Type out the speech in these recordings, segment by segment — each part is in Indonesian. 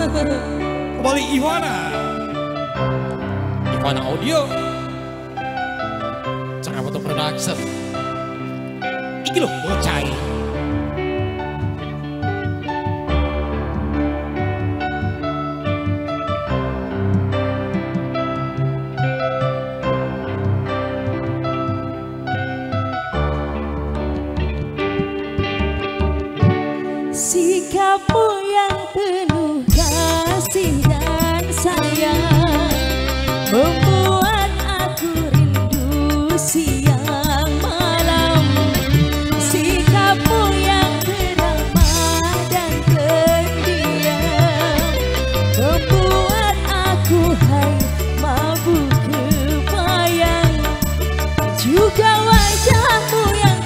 Kembali Ivana Audio, cara foto production. Iki loh bocah. Sikapmu yang penuh kasih dan sayang membuat aku rindu siang malam. Sikapmu yang ramah dan pendiam membuat aku hai mabuk kebayang. Juga wajahmu yang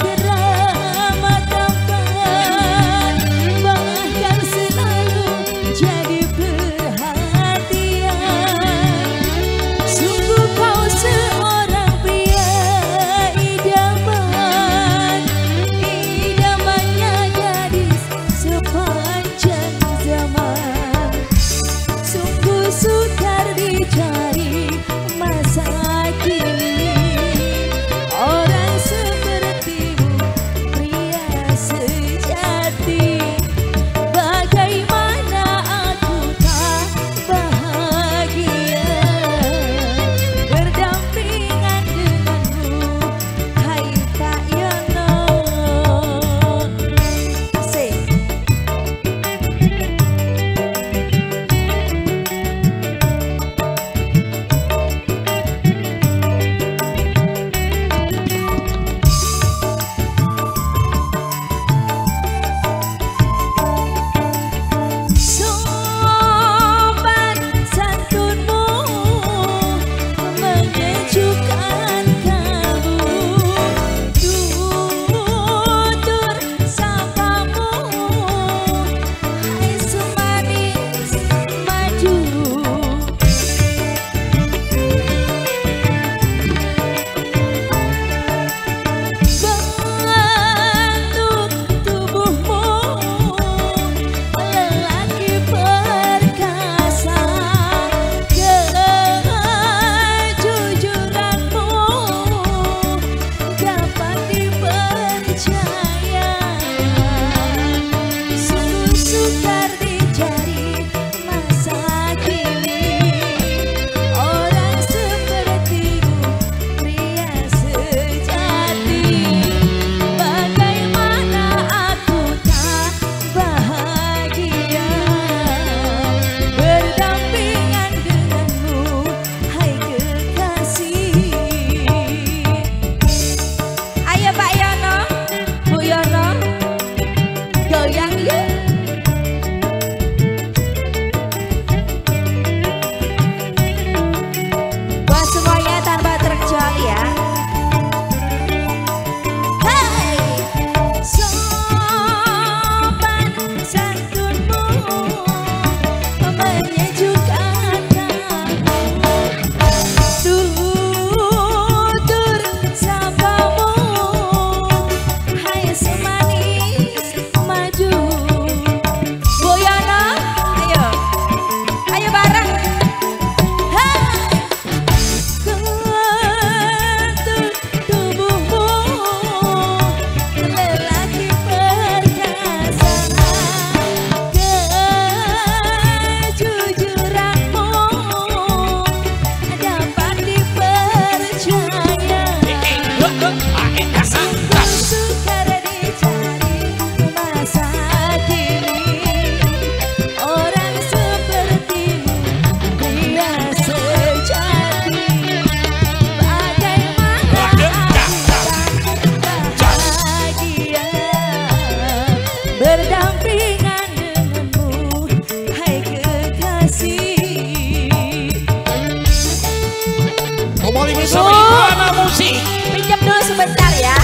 Pinjam dulu sebentar ya.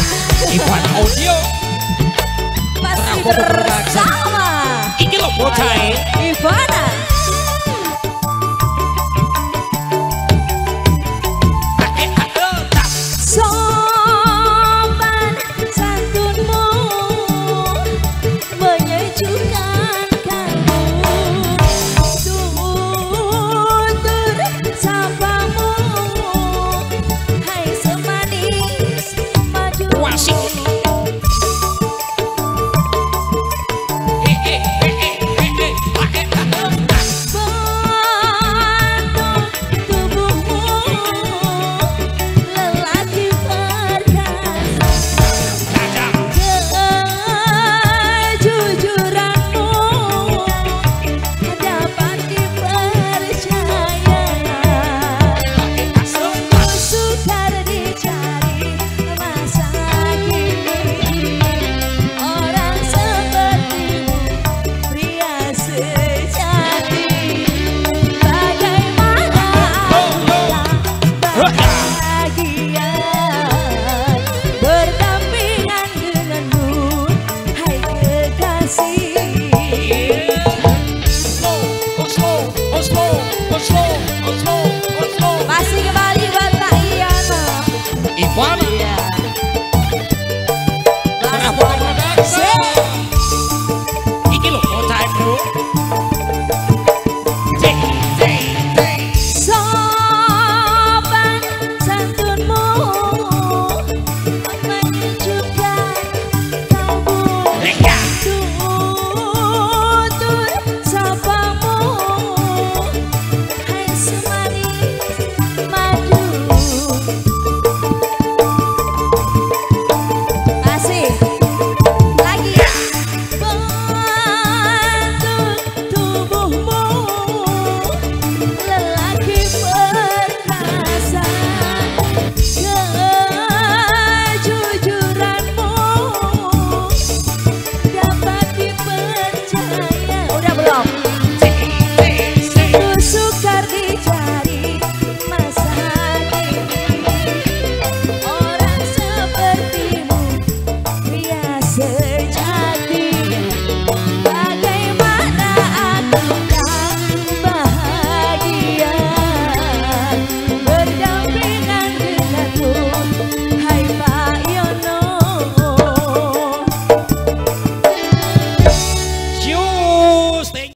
Ivana Audio. Pasti bersama. Ini loh bocah Ivana.